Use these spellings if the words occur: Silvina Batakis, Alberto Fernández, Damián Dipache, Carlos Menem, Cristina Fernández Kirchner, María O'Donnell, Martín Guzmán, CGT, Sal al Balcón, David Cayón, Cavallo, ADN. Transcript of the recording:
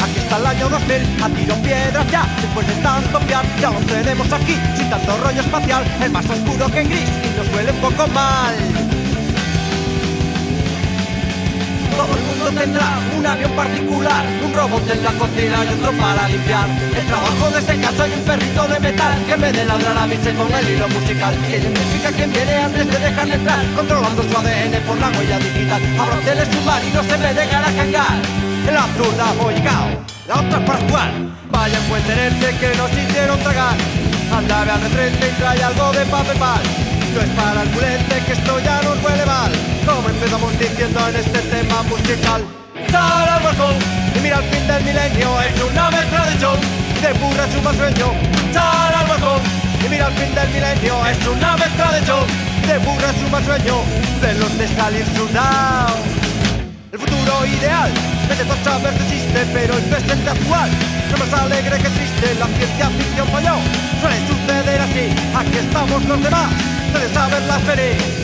Aquí está el año 2000, a tirón piedras ya. Después de tanto piar, ya lo tenemos aquí. Sin tanto rollo espacial, es más oscuro que en gris y nos duele un poco mal. Todo el mundo tendrá un avión particular, un robot en la cocina y otro para limpiar. El trabajo de este caso hay un perrito de metal que me de ladrar a mí se con el hilo musical. Y identifica quién viene antes de dejarle entrar, controlando su ADN por la huella digital. Habrá hoteles submarinos, se me dejará cangar. En la zurda voy cao, la otra para jugar. Vaya buen tenerte que nos hicieron tragar. Anda, ve al retrete y trae algo de papel mal. No es para el culete que esto ya nos huele mal. Como empezamos diciendo en este tema musical. Sal al balcón y mira el fin del milenio. Es una mezcla de show, de burra chupa sueño. Sal al balcón y mira el fin del milenio. Es una mezcla de show, de burra chupa sueño. De los de salir sudao. El futuro ideal. Vete por saber que existe, pero el presente actual no más alegre que existe, la ciencia ficción falló. Suele suceder así, aquí estamos los demás. Debes saberlas feliz.